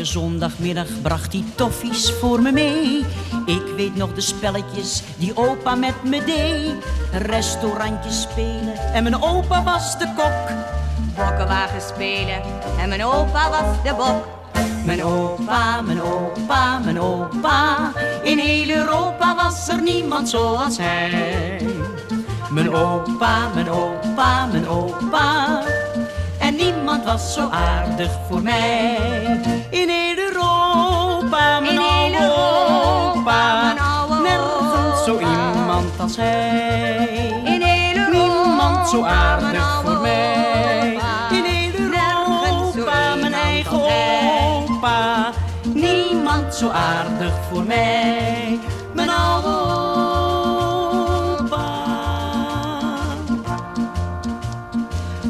elke zondagmiddag bracht hij toffies voor me mee. Ik weet nog de spelletjes die opa met me deed. Restaurantjes spelen en mijn opa was de kok. Bokkenwagen spelen en mijn opa was de bok. Mijn opa, mijn opa, mijn opa, in heel Europa was er niemand zoals hij. Mijn opa, mijn opa, mijn opa, en niemand was zo aardig voor mij. In heel Europa, mijn oude opa, nergens zo iemand als hij. In heel Europa, niemand zo aardig voor mij. In heel Europa, mijn eigen opa, niemand zo aardig voor mij. Mijn oude opa.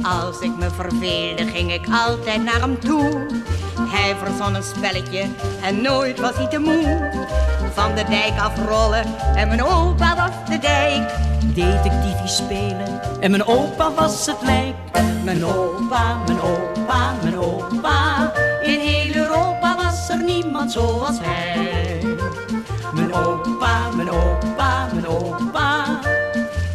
Als ik me verveelde, ging ik altijd naar hem toe. Hij verzon een spelletje en nooit was hij te moe. Van de dijk afrollen en mijn opa was de dijk. Detectiefie spelen en mijn opa was het lijk. Mijn opa, mijn opa, mijn opa, in heel Europa was er niemand zoals hij. Mijn opa, mijn opa, mijn opa,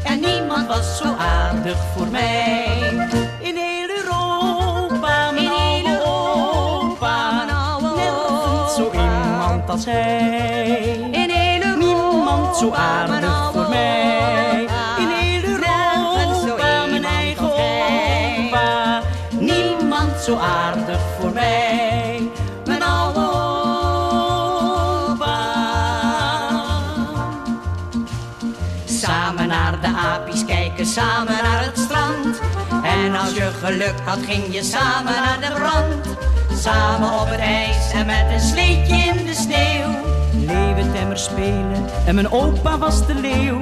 en niemand was zo aardig voor mij. In heel Europa, mijn oude opa, nergens zo iemand als hij. In heel Europa, niemand zo aardig voor mij. In heel Europa, mijn eigen opa, niemand zo aardig voor mij. Mijn oude opa. Samen naar de aapjes kijken, samen naar het strand. En als je geluk had, ging je samen naar de brand. Samen op het ijs en met een sleetje in de sneeuw. Leeuwentemmer spelen en mijn opa was de leeuw.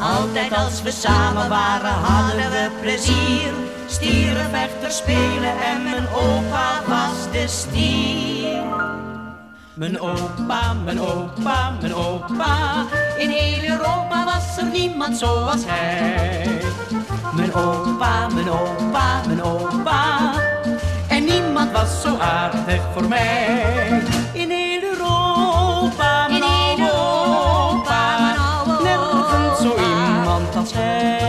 Altijd als we samen waren, hadden we plezier. Stierenvechter spelen en mijn opa was de stier. Mijn opa, mijn opa, mijn opa, in heel Europa was er niemand zoals hij. Mijn opa, mijn opa, mijn opa, en niemand was zo aardig voor mij. In heel Europa, mijn oude opa, nergens zo iemand als hij.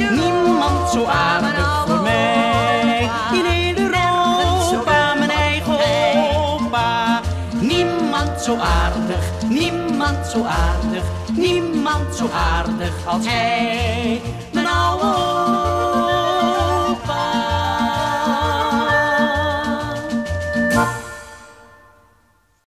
Niemand zo aardig voor mij. In heel Europa, mijn eigen opa, niemand zo aardig, niemand zo aardig, niemand zo aardig als hij. Mijn oude opa.